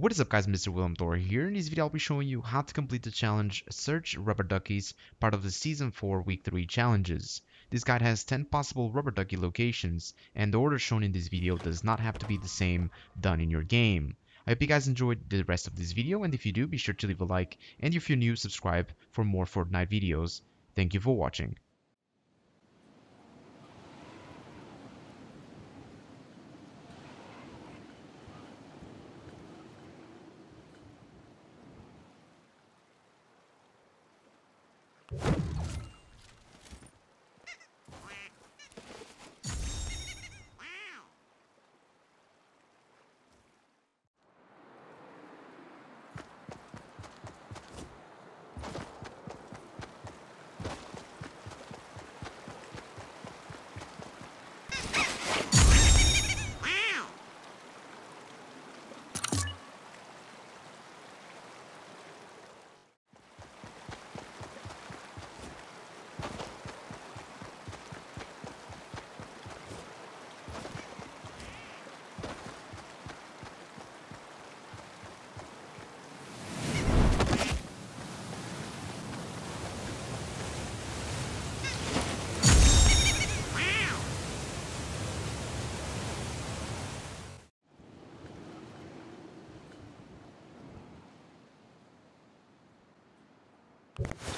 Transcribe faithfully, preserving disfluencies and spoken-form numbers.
What is up guys, MrWilliamThor here. In this video I'll be showing you how to complete the challenge Search Rubber Duckies, part of the Season four Week three challenges. This guide has ten possible rubber ducky locations, and the order shown in this video does not have to be the same done in your game. I hope you guys enjoyed the rest of this video, and if you do, be sure to leave a like, and if you're new, subscribe for more Fortnite videos. Thank you for watching. you